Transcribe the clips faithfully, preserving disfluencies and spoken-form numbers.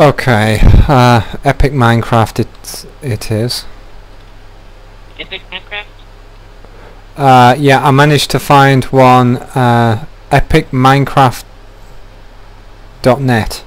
Okay, uh, Epic Minecraft it, it is. Epic Minecraft? Uh, yeah, I managed to find one, uh, epic minecraft dot net.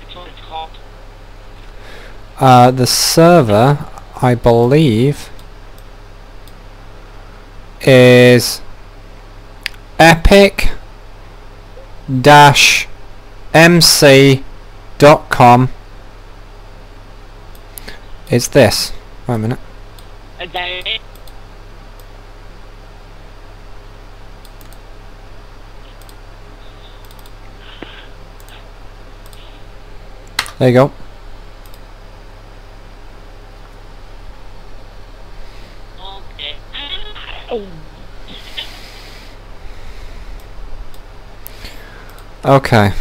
That's what it's called. Uh, the server, I believe, is Epic Dash M C dot com. It's this. Wait a minute. Is that it? There you go. Okay. Oh. Okay.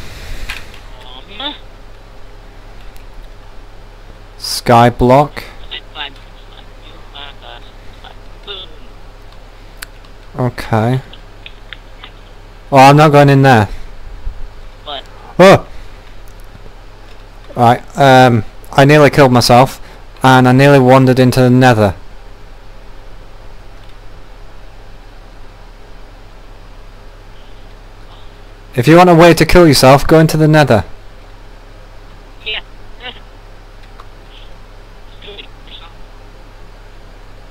Sky block. Okay. Oh, I'm not going in there. What? Oh! Right, um, I nearly killed myself, and I nearly wandered into the nether. If you want a way to kill yourself, go into the nether.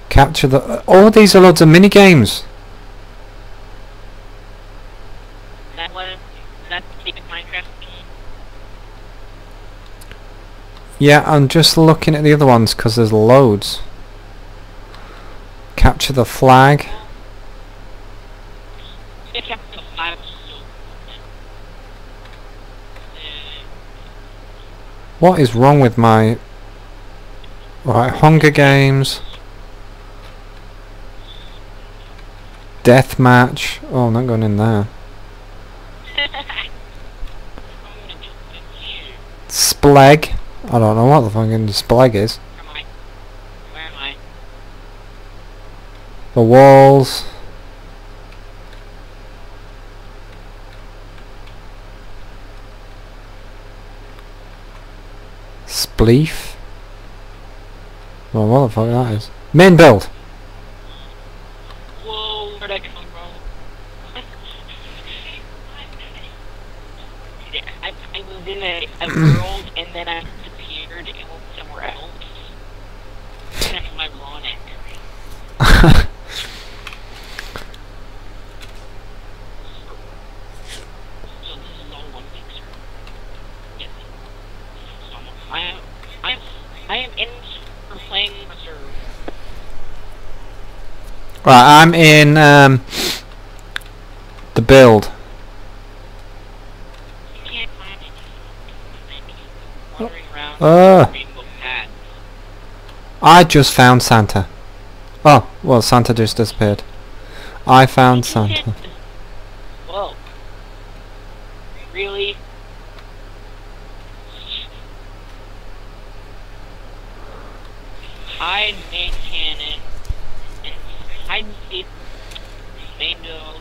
Capture the... Uh, all these are loads of mini-games. That was... That's Epic Minecraft? Yeah, I'm just looking at the other ones because there's loads. Capture the flag. Yeah, capture the flag. What is wrong with my... Right, Hunger Games... Deathmatch. Oh, I'm not going in there. Spleg. I don't know what the fucking Spleg is. Where am I? Where am I? The walls. Spleef. Well, what the fuck that is? Main build. I rolled and then I disappeared and went somewhere else. That's my ironic. I am I I am in for playing reserve. Right, I'm in um the build. Uh, I just found Santa. Oh, well, Santa just disappeared. I found Santa. Whoa. Really? Hide main cannon. Hide main build.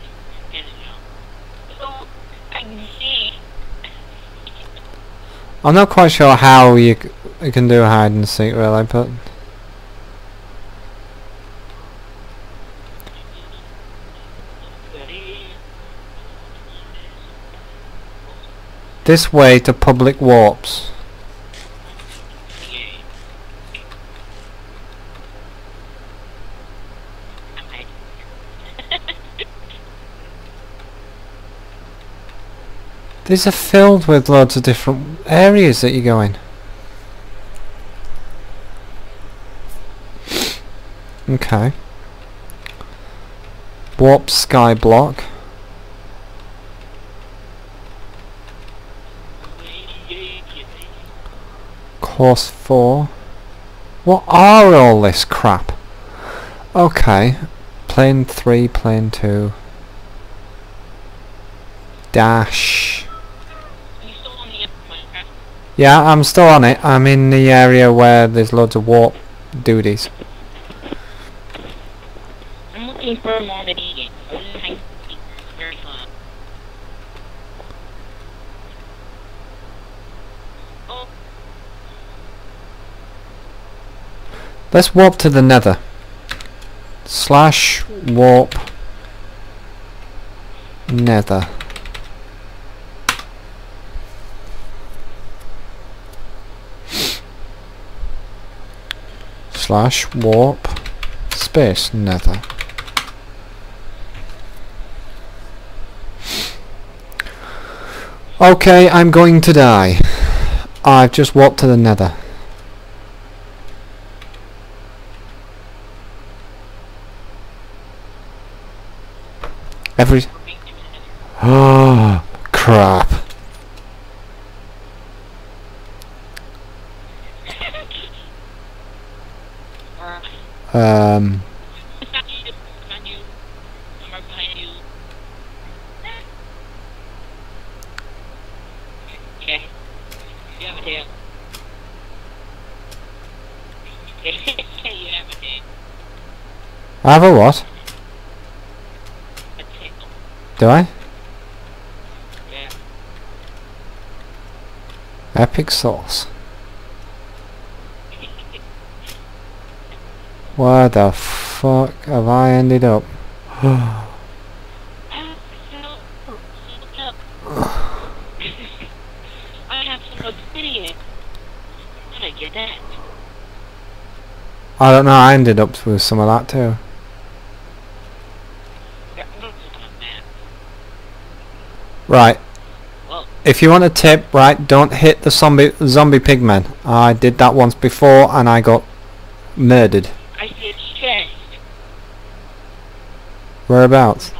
Oh, I can see. I'm not quite sure how you, c you can do hide and seek, really, but... This way to public warps. These are filled with loads of different areas that you go in. Okay. Warp sky block. Course four. What are all this crap? Okay. Plane three, plane two. Dash. Yeah, I'm still on it. I'm in the area where there's loads of warp duties. I'm looking for more mini games. Let's warp to the nether. Slash warp nether. Slash warp space nether. Okay, I'm going to die. I've just warped to the nether. Every... Oh, crap. Um... I have a what? A tail. Do I? Yeah. Epic sauce. Where the fuck have I ended up? I don't know, I ended up with some of that too. Right. Well, if you want a tip, right, don't hit the zombie zombie pigmen. I did that once before and I got murdered. I see its chest. Whereabouts?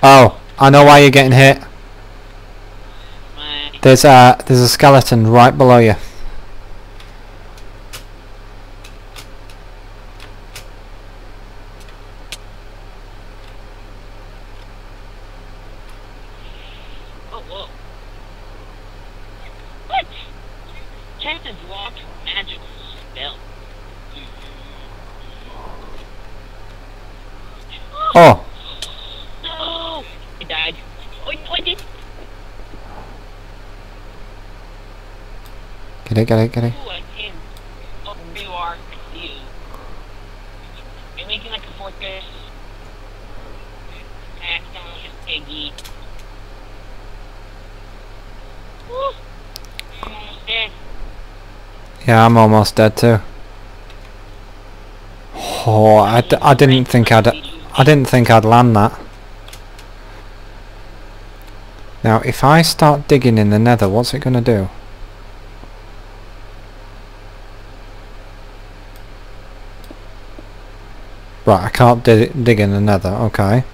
Oh, I know why you're getting hit. There's a there's a skeleton right below you. Oh, whoa. What? Can't have blocked magical spell. Oh. Get it, get it, get it. Ooh, I can. Oh, you are. You. You're making like a fortress. Act on his piggy. Woo! I'm almost dead. Yeah, I'm almost dead too. Oh, I, d I didn't think I'd... I didn't think I'd land that. Now, if I start digging in the nether, what's it gonna do? Right, I can't dig, dig in another, okay.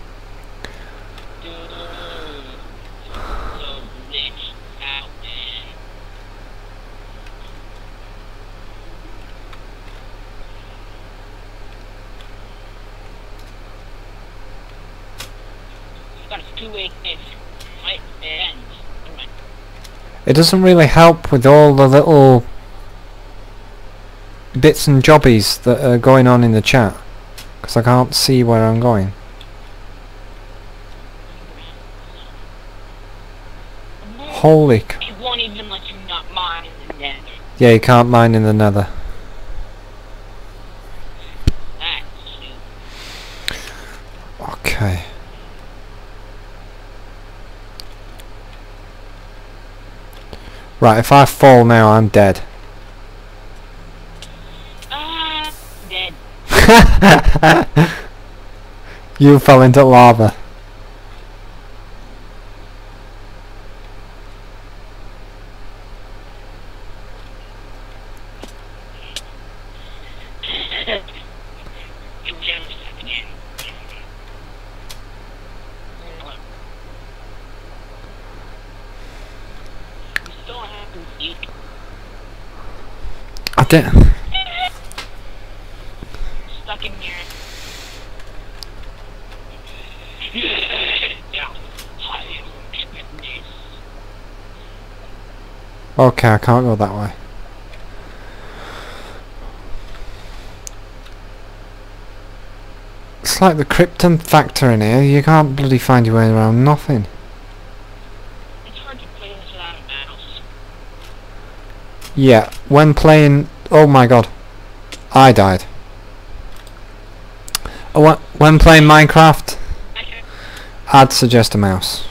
It doesn't really help with all the little bits and jobbies that are going on in the chat. Because I can't see where I'm going. Holy c- It won't even let you not mine in the nether. Yeah, you can't mine in the nether. Okay. Right, if I fall now, I'm dead. You fell into lava. I didn't. Okay, I can't go that way. It's like the Krypton factor in here. You can't bloody find your way around nothing. It's hard to play this without a mouse. Yeah, when playing... Oh my god. I died. Oh, when playing Minecraft, okay, I'd suggest a mouse.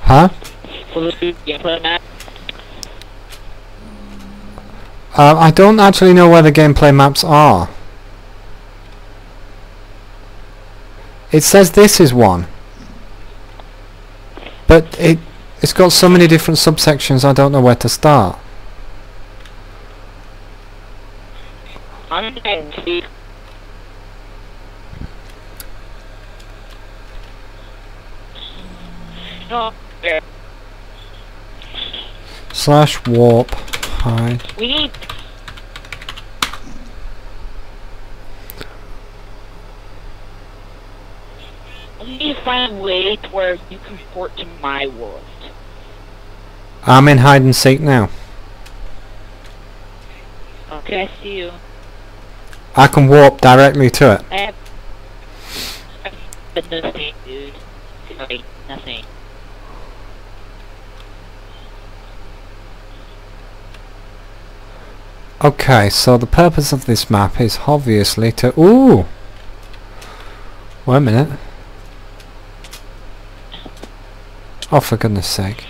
Huh? Uh, I don't actually know where the gameplay maps are. It says this is one, but it it's got so many different subsections. I don't know where to start. I'm going to see. Slash warp. Hi. We need. We need to find a way to where you can port to my world. I'm in hide and seek now. Okay, I see you. I can warp directly to it. I have. I have nothing, dude. Like nothing. Okay, so the purpose of this map is obviously to... Ooh! Wait a minute. Oh, for goodness sake.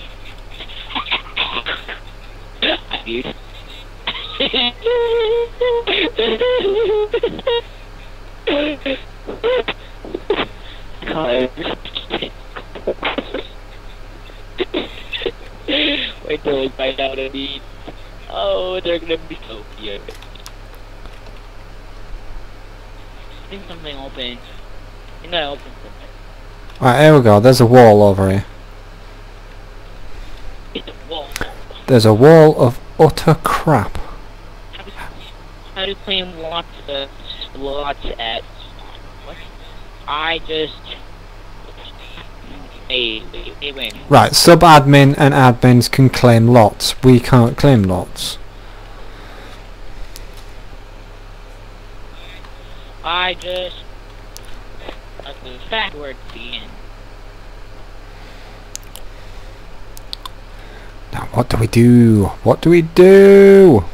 Wait till we find out I need... Oh, they're gonna be so cute. I think something opened. I think I opened something. Alright, here we go. There's a wall over here. It's a wall. There's a wall of utter crap. How do you claim lots of slots at... What? I just... Hey, hey, wait. Right, sub-admin and admins can claim lots. We can't claim lots. I just... That's the fact word at the end. Now, what do we do? What do we do?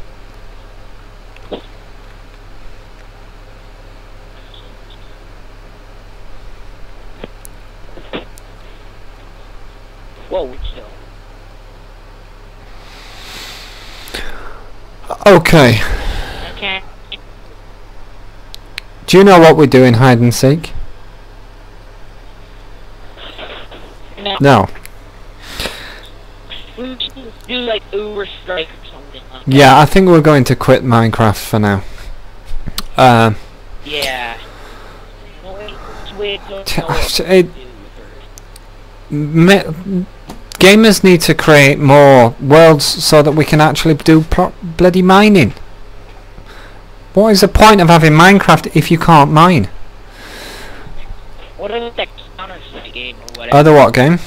Okay. Okay. Do you know what we do in hide and seek? No. No. We should do like Uber Strike or something like that. Yeah, I think we're going to quit Minecraft for now. Um. Yeah. It, me Gamers need to create more worlds so that we can actually do pro bloody mining. What is the point of having Minecraft if you can't mine? What is that Counter Strike game or whatever? Other what game?